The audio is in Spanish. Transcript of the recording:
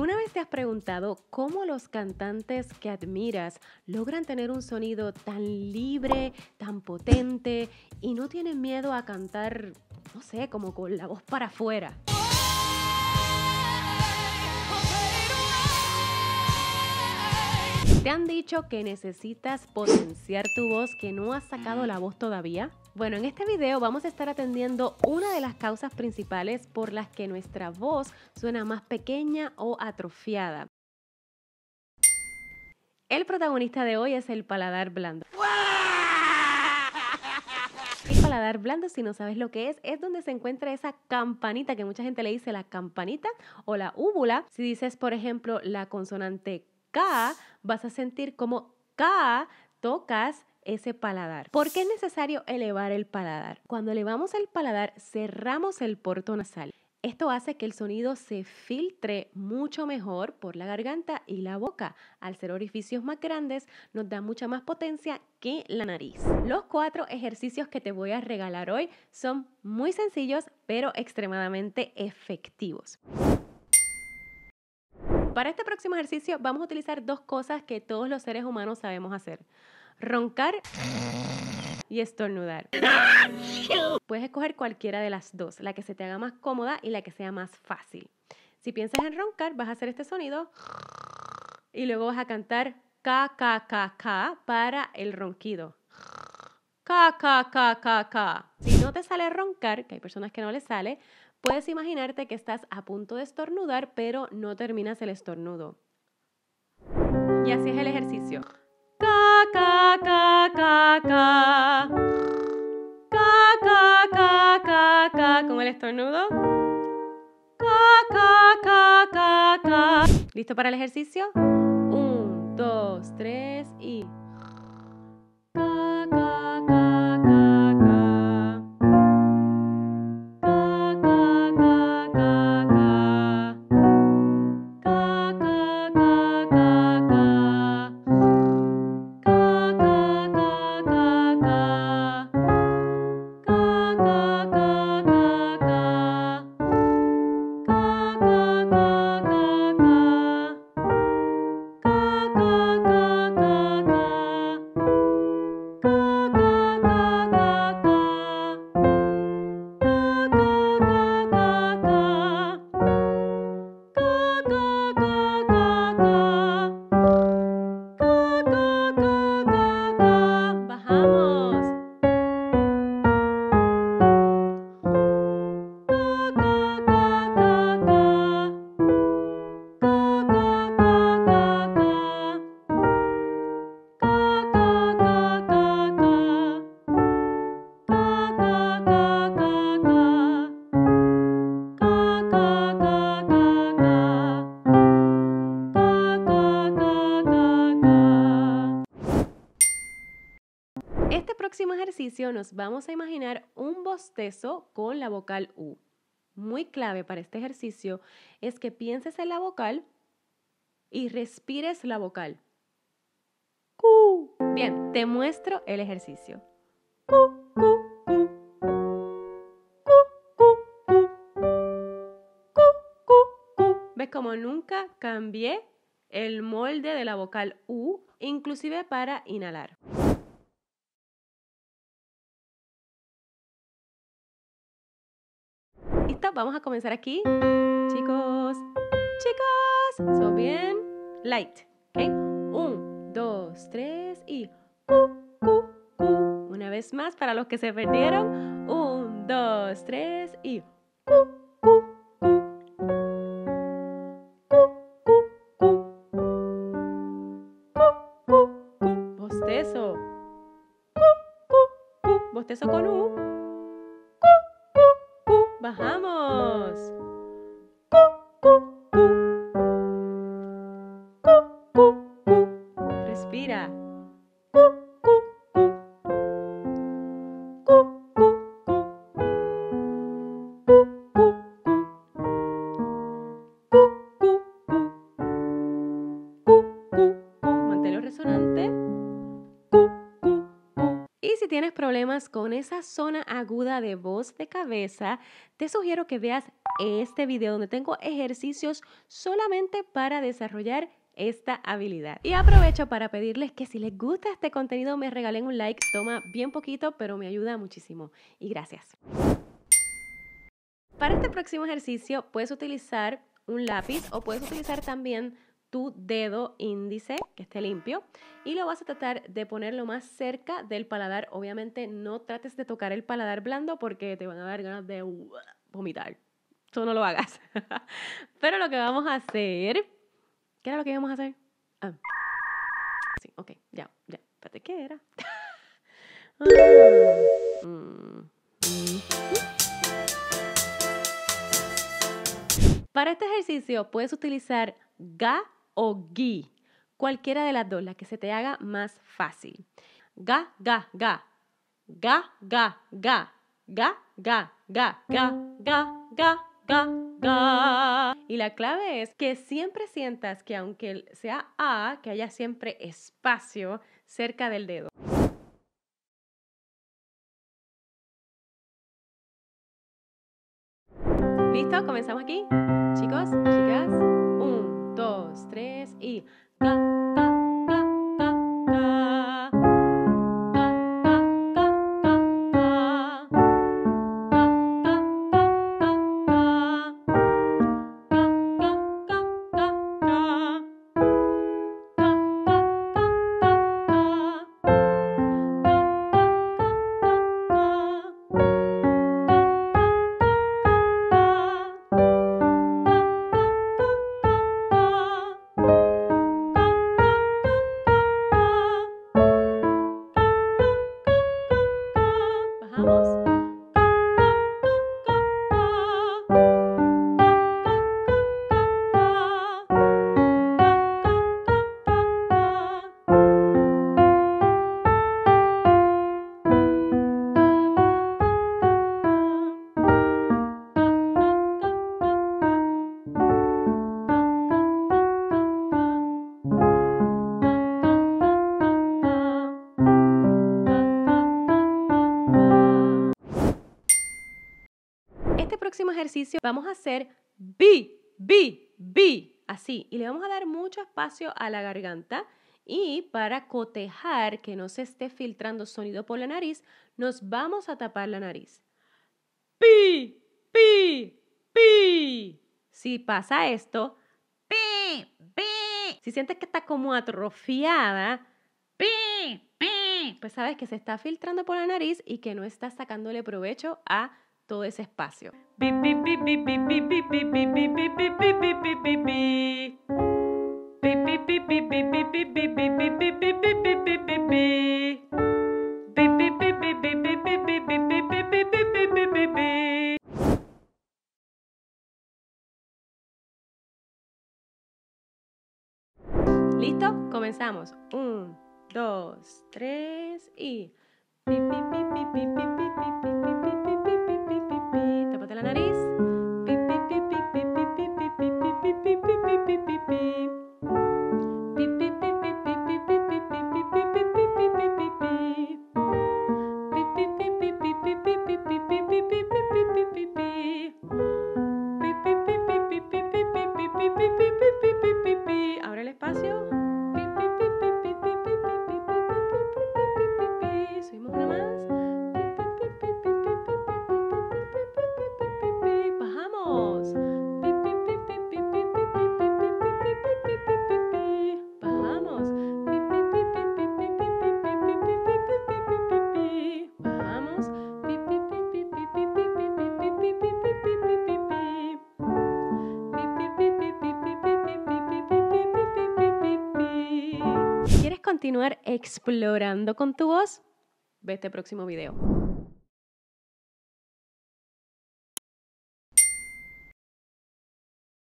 ¿Alguna vez te has preguntado cómo los cantantes que admiras logran tener un sonido tan libre, tan potente y no tienen miedo a cantar, no sé, como con la voz para afuera? ¿Te han dicho que necesitas potenciar tu voz, que no has sacado la voz todavía? Bueno, en este video vamos a estar atendiendo una de las causas principales por las que nuestra voz suena más pequeña o atrofiada. El protagonista de hoy es el paladar blando. El paladar blando, si no sabes lo que es donde se encuentra esa campanita que mucha gente le dice la campanita o la úvula. Si dices, por ejemplo, la consonante K, vas a sentir como K tocas ese paladar. ¿Por qué es necesario elevar el paladar? Cuando elevamos el paladar, cerramos el porto nasal. Esto hace que el sonido se filtre mucho mejor por la garganta y la boca. Al ser orificios más grandes, nos da mucha más potencia que la nariz. Los 4 ejercicios que te voy a regalar hoy son muy sencillos, pero extremadamente efectivos. Para este próximo ejercicio vamos a utilizar 2 cosas que todos los seres humanos sabemos hacer: roncar y estornudar. Puedes escoger cualquiera de las 2, la que se te haga más cómoda y la que sea más fácil. Si piensas en roncar, vas a hacer este sonido y luego vas a cantar ka ka ka ka para el ronquido. Ka ka ka ka ka. Si no te sale roncar, que hay personas que no les sale, puedes imaginarte que estás a punto de estornudar, pero no terminas el estornudo. Y así es el ejercicio. Ka, ka, ka, ka, ka. Ka, ka, ka, ka, ka. Con el estornudo. Ka, ka, ka, ka, ka. ¿Listo para el ejercicio? 1, 2, 3 y... Ka, ka, ka, ka, ka. Ejercicio, nos vamos a imaginar un bostezo con la vocal U. Muy clave para este ejercicio es que pienses en la vocal y respires la vocal. Q. Bien, te muestro el ejercicio. Q. ¿Ves cómo nunca cambié el molde de la vocal U, inclusive para inhalar? Vamos a comenzar aquí, chicos, chicas, so bien, light, ¿ok? 1, 2, 3 y cu, cu, cu. Una vez más para los que se perdieron, 1, 2, 3 y cu, cu, cu, cu, cu, cu, cu, cu, cu. Bostezo, cu, cu, cu, bostezo con U. Bajamos. Cu, cu, cu. Cu, cu, cu. Respira. Cu, cu, cu. Cu, cu, cu. Cu, cu, cu. Cu, cu, cu. Cu, cu, cu. Manténlo resonante. Cu, cu, cu. Y si tienes problemas problemas con esa zona aguda de voz de cabeza, te sugiero que veas este video donde tengo ejercicios solamente para desarrollar esta habilidad. Y aprovecho para pedirles que si les gusta este contenido me regalen un like, toma bien poquito, pero me ayuda muchísimo. Y gracias. Para este próximo ejercicio puedes utilizar un lápiz o puedes utilizar también tu dedo índice, que esté limpio, y lo vas a tratar de poner lo más cerca del paladar. Obviamente no trates de tocar el paladar blando porque te van a dar ganas de vomitar. Tú no lo hagas. Pero lo que vamos a hacer... ¿Qué era lo que íbamos a hacer? Ah. Sí, ok, ya. Espérate, ¿qué era? Para este ejercicio puedes utilizar ga o gui, cualquiera de las dos, la que se te haga más fácil. Ga, ga, ga. Ga, ga, ga. Ga, ga, ga. Ga, ga, ga. Ga, ga. Y la clave es que siempre sientas que aunque sea A, que haya siempre espacio cerca del dedo. ¿Listo? Comenzamos aquí. Chicos, chicas. 1, 2, 3 y... Ga, ga. Ejercicio, vamos a hacer bi, bi, bi, así, y le vamos a dar mucho espacio a la garganta, y para cotejar que no se esté filtrando sonido por la nariz, nos vamos a tapar la nariz. Pi, pi, pi. Si pasa esto, pi, pi. Si sientes que está como atrofiada, pi, pi, pues sabes que se está filtrando por la nariz y que no estás sacándole provecho a todo ese espacio. ¿Listo? Comenzamos. 1, 2, 3 y... La nariz. Abre el espacio. Subimos una más. ¿Quieres continuar explorando con tu voz? Ve este próximo video.